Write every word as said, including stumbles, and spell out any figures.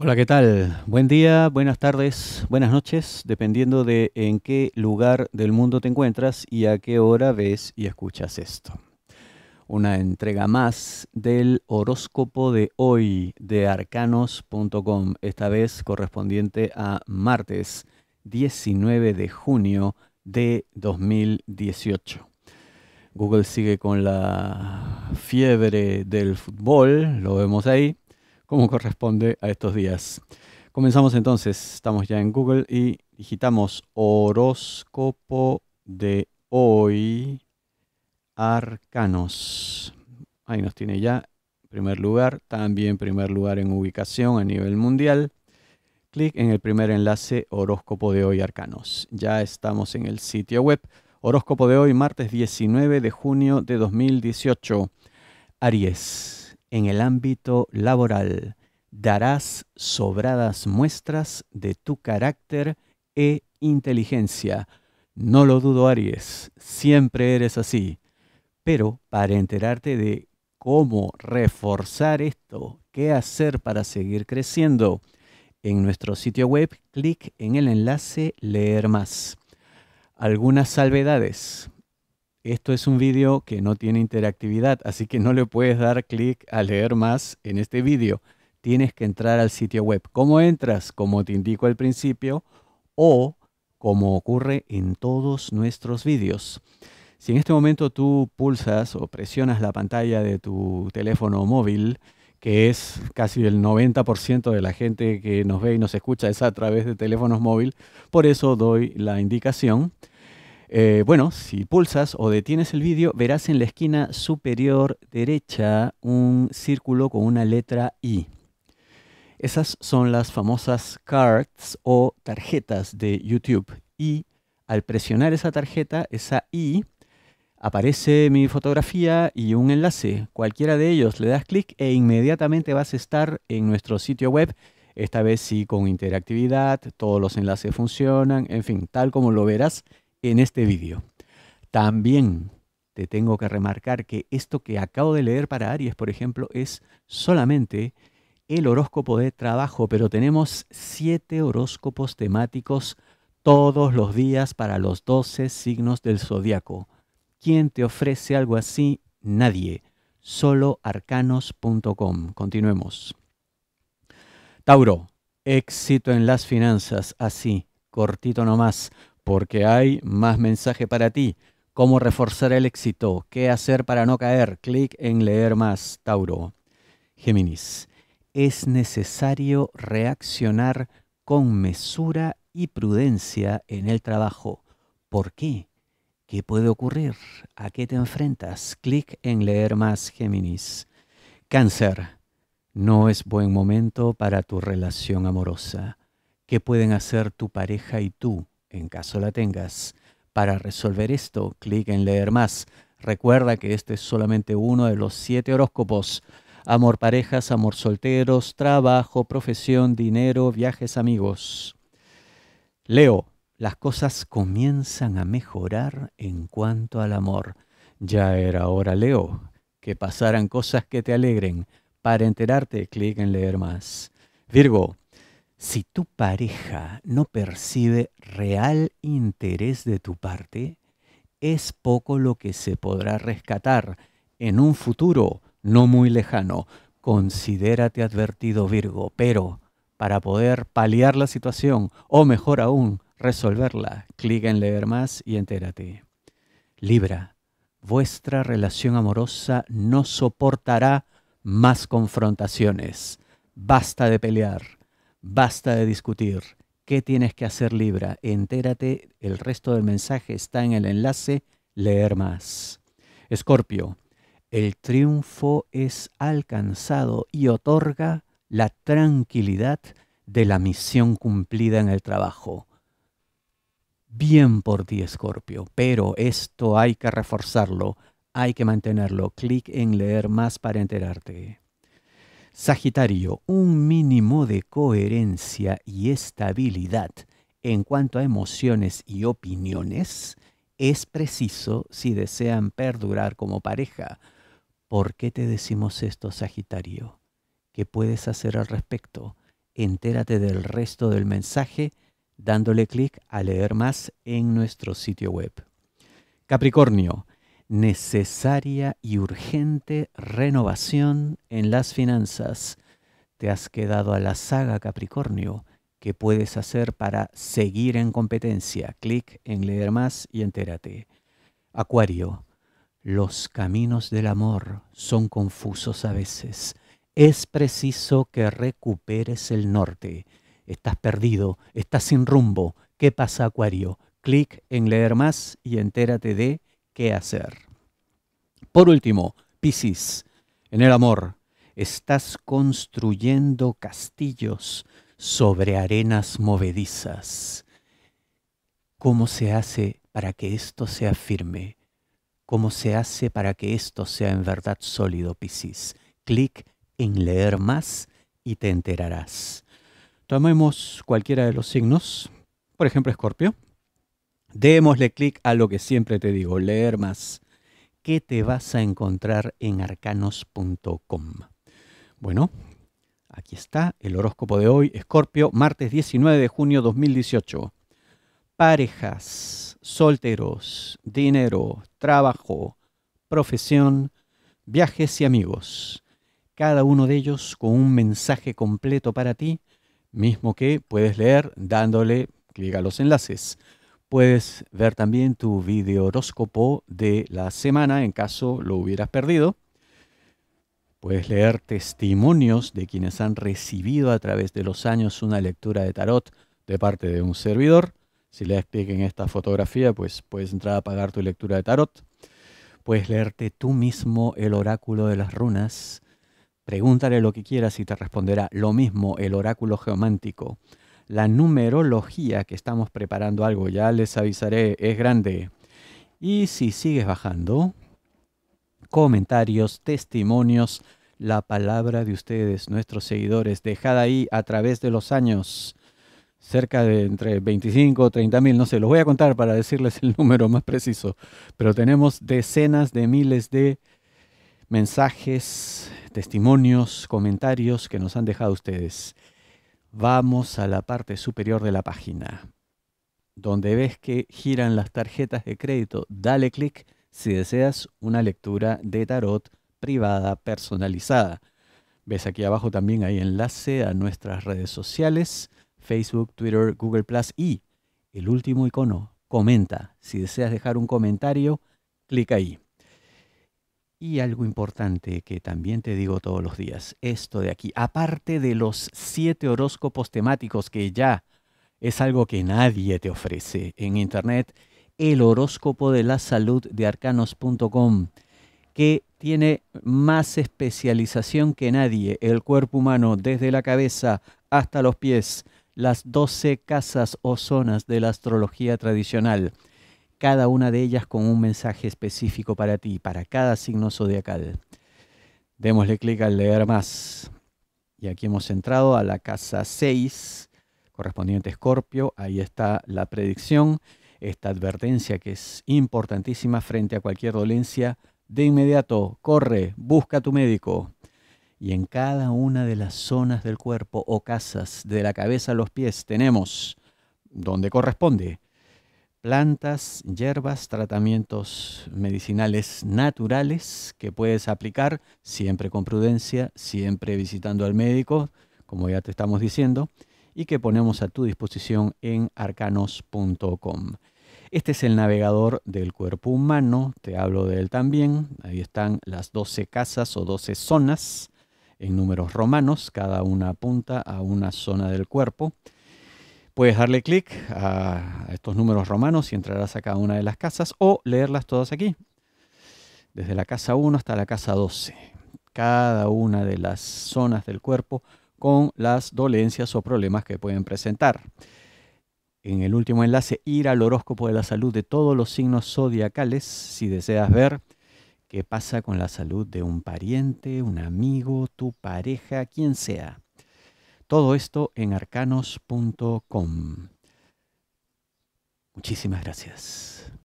Hola, ¿qué tal? Buen día, buenas tardes, buenas noches, dependiendo de en qué lugar del mundo te encuentras y a qué hora ves y escuchas esto. Una entrega más del horóscopo de hoy de Arcanos punto com, esta vez correspondiente a martes diecinueve de junio de dos mil dieciocho. Google sigue con la fiebre del fútbol, lo vemos ahí, como corresponde a estos días. Comenzamos entonces, estamos ya en Google y digitamos horóscopo de hoy, Arcanos. Ahí nos tiene ya, primer lugar, también primer lugar en ubicación a nivel mundial. Clic en el primer enlace, horóscopo de hoy, Arcanos. Ya estamos en el sitio web. Horóscopo de hoy, martes diecinueve de junio de dos mil dieciocho. Aries, en el ámbito laboral, darás sobradas muestras de tu carácter e inteligencia. No lo dudo, Aries, siempre eres así. Pero para enterarte de cómo reforzar esto, qué hacer para seguir creciendo, en nuestro sitio web, clic en el enlace Leer más. Algunas salvedades. Esto es un vídeo que no tiene interactividad, así que no le puedes dar clic a leer más en este vídeo. Tienes que entrar al sitio web. ¿Cómo entras? Como te indico al principio o como ocurre en todos nuestros vídeos. Si en este momento tú pulsas o presionas la pantalla de tu teléfono móvil, que es casi el noventa por ciento de la gente que nos ve y nos escucha es a través de teléfonos móviles, por eso doy la indicación. Eh, bueno, si pulsas o detienes el vídeo, verás en la esquina superior derecha un círculo con una letra I. Esas son las famosas cards o tarjetas de YouTube. Y al presionar esa tarjeta, esa I, aparece mi fotografía y un enlace. Cualquiera de ellos le das clic e inmediatamente vas a estar en nuestro sitio web. Esta vez sí con interactividad, todos los enlaces funcionan, en fin, tal como lo verás en este vídeo. También te tengo que remarcar que esto que acabo de leer para Aries, por ejemplo, es solamente el horóscopo de trabajo, pero tenemos siete horóscopos temáticos todos los días para los doce signos del zodiaco. ¿Quién te ofrece algo así? Nadie. Solo arcanos punto com. Continuemos. Tauro, éxito en las finanzas. Así, cortito nomás, porque hay más mensaje para ti. ¿Cómo reforzar el éxito? ¿Qué hacer para no caer? Clic en leer más, Tauro. Géminis, es necesario reaccionar con mesura y prudencia en el trabajo. ¿Por qué? ¿Qué puede ocurrir? ¿A qué te enfrentas? Clic en leer más, Géminis. Cáncer. No es buen momento para tu relación amorosa. ¿Qué pueden hacer tu pareja y tú, en caso la tengas? Para resolver esto, clic en leer más. Recuerda que este es solamente uno de los siete horóscopos. Amor parejas, amor solteros, trabajo, profesión, dinero, viajes, amigos. Leo. Las cosas comienzan a mejorar en cuanto al amor. Ya era hora, Leo, que pasaran cosas que te alegren. Para enterarte, clic en leer más. Virgo, si tu pareja no percibe real interés de tu parte, es poco lo que se podrá rescatar en un futuro no muy lejano. Considérate advertido, Virgo, pero para poder paliar la situación, o mejor aún, resolverla, clic en leer más y entérate. Libra, vuestra relación amorosa no soportará más confrontaciones. Basta de pelear, basta de discutir. ¿Qué tienes que hacer, Libra? Entérate, el resto del mensaje está en el enlace Leer más. Escorpio, el triunfo es alcanzado y otorga la tranquilidad de la misión cumplida en el trabajo. Bien por ti, Escorpio, pero esto hay que reforzarlo, hay que mantenerlo. Clic en leer más para enterarte. Sagitario, un mínimo de coherencia y estabilidad en cuanto a emociones y opiniones es preciso si desean perdurar como pareja. ¿Por qué te decimos esto, Sagitario? ¿Qué puedes hacer al respecto? entérate del resto del mensaje dándole clic a leer más en nuestro sitio web. Capricornio, necesaria y urgente renovación en las finanzas. Te has quedado a la saga, Capricornio. ¿Qué puedes hacer para seguir en competencia? Clic en leer más y entérate. Acuario, los caminos del amor son confusos a veces. Es preciso que recuperes el norte. Estás perdido, estás sin rumbo. ¿Qué pasa, Acuario? Clic en leer más y entérate de qué hacer. Por último, Piscis, en el amor, estás construyendo castillos sobre arenas movedizas. ¿Cómo se hace para que esto sea firme? ¿Cómo se hace para que esto sea en verdad sólido, Piscis? Clic en leer más y te enterarás. Tomemos cualquiera de los signos, por ejemplo, Escorpio. Démosle clic a lo que siempre te digo, leer más. ¿Qué te vas a encontrar en arcanos punto com? Bueno, aquí está el horóscopo de hoy, Escorpio, martes diecinueve de junio de dos mil dieciocho. Parejas, solteros, dinero, trabajo, profesión, viajes y amigos. Cada uno de ellos con un mensaje completo para ti, mismo que puedes leer dándole clic a los enlaces. Puedes ver también tu video horóscopo de la semana en caso lo hubieras perdido. Puedes leer testimonios de quienes han recibido a través de los años una lectura de tarot de parte de un servidor. Si le das clic en esta fotografía, pues puedes entrar a pagar tu lectura de tarot. Puedes leerte tú mismo el oráculo de las runas. Pregúntale lo que quieras y te responderá. Lo mismo el oráculo geomántico. La numerología, que estamos preparando algo, ya les avisaré, es grande. Y si sigues bajando, comentarios, testimonios, la palabra de ustedes, nuestros seguidores, dejada ahí a través de los años, cerca de entre veinticinco o treinta mil, no sé, los voy a contar para decirles el número más preciso, pero tenemos decenas de miles de mensajes, testimonios, comentarios que nos han dejado ustedes. Vamos a la parte superior de la página, donde ves que giran las tarjetas de crédito, dale clic si deseas una lectura de tarot privada, personalizada. Ves aquí abajo también hay enlace a nuestras redes sociales, Facebook, Twitter, Google Plus, y el último icono, comenta. Si deseas dejar un comentario, clic ahí. Y algo importante que también te digo todos los días, esto de aquí, aparte de los siete horóscopos temáticos que ya es algo que nadie te ofrece en internet, el horóscopo de la salud de arcanos punto com, que tiene más especialización que nadie, el cuerpo humano desde la cabeza hasta los pies, las doce casas o zonas de la astrología tradicional, cada una de ellas con un mensaje específico para ti, para cada signo zodiacal. Démosle clic al leer más. Y aquí hemos entrado a la casa seis, correspondiente a Escorpio. Ahí está la predicción. Esta advertencia que es importantísima frente a cualquier dolencia, de inmediato, corre, busca a tu médico. Y en cada una de las zonas del cuerpo o casas, de la cabeza a los pies, tenemos, donde corresponde, plantas, hierbas, tratamientos medicinales naturales que puedes aplicar, siempre con prudencia, siempre visitando al médico, como ya te estamos diciendo, y que ponemos a tu disposición en arcanos punto com. Este es el navegador del cuerpo humano, te hablo de él también. Ahí están las doce casas o doce zonas en números romanos, cada una apunta a una zona del cuerpo. Puedes darle clic a estos números romanos y entrarás a cada una de las casas o leerlas todas aquí, desde la casa uno hasta la casa doce, cada una de las zonas del cuerpo con las dolencias o problemas que pueden presentar. En el último enlace, ir al horóscopo de la salud de todos los signos zodiacales si deseas ver qué pasa con la salud de un pariente, un amigo, tu pareja, quien sea. Todo esto en arcanos punto com. Muchísimas gracias.